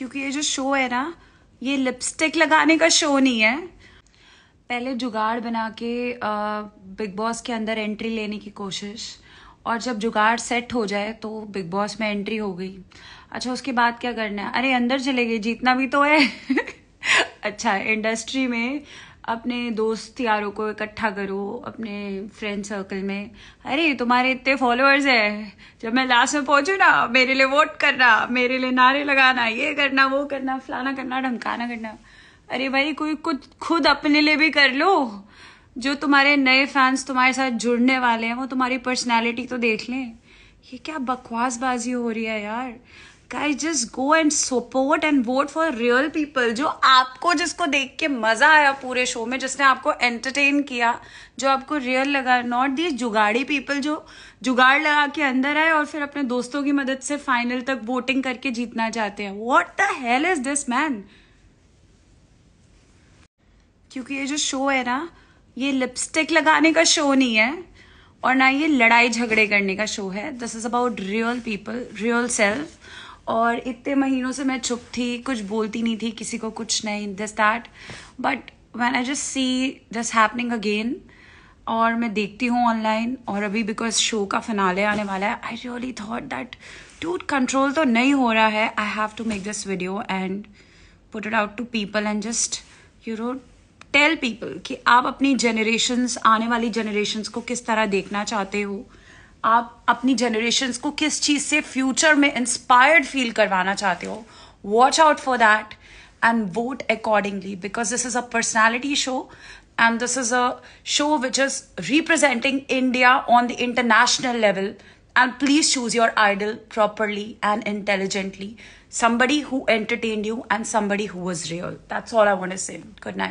क्योंकि ये जो शो है ना, ये लिपस्टिक लगाने का शो नहीं है। पहले जुगाड़ बना के बिग बॉस के अंदर एंट्री लेने की कोशिश, और जब जुगाड़ सेट हो जाए तो बिग बॉस में एंट्री हो गई। अच्छा, उसके बाद क्या करना है? अरे अंदर चले गए, जीतना भी तो है। अच्छा, इंडस्ट्री में अपने दोस्त यारों को इकट्ठा करो, अपने फ्रेंड सर्कल में। अरे तुम्हारे इतने फॉलोअर्स हैं, जब मैं लास्ट में पहुंचू ना मेरे लिए वोट करना, मेरे लिए नारे लगाना, ये करना वो करना, फलाना करना, ढमकाना करना। अरे भाई, कोई कुछ खुद अपने लिए भी कर लो। जो तुम्हारे नए फैंस तुम्हारे साथ जुड़ने वाले हैं वो तुम्हारी पर्सनैलिटी तो देख लें। ये क्या बकवासबाजी हो रही है यार। Guys, just go and support and vote for real people, जो आपको, जिसको देख के मजा आया पूरे शो में, जिसने आपको एंटरटेन किया, जो आपको रियल लगा। नॉट दीज जुगाड़ी पीपल जो जुगाड़ लगा के अंदर आए और फिर अपने दोस्तों की मदद से फाइनल तक वोटिंग करके जीतना चाहते हैं। What the hell is this man. क्योंकि ये जो शो है ना, ये लिपस्टिक लगाने का शो नहीं है और ना ये लड़ाई झगड़े करने का शो है। This is about real people, real self. और इतने महीनों से मैं चुप थी, कुछ बोलती नहीं थी किसी को, कुछ नहीं, this that, but when I just see this happening again, और मैं देखती हूँ ऑनलाइन, और अभी बिकॉज शो का फिनाले आने वाला है, I really thought that dude control तो नहीं हो रहा है, I have to make this video and put it out to people and just you know tell people कि आप अपनी जनरेशन्स, आने वाली जनरेशन्स को किस तरह देखना चाहते हो, आप अपनी जनरेशन्स को किस चीज़ से फ्यूचर में इंस्पायर्ड फील करवाना चाहते हो। Watch out for that and vote accordingly, because this is a personality show and this is a show which is representing India on the international level, and please choose your idol properly and intelligently, somebody who entertained you and somebody who was real. That's all I want to say. Good night.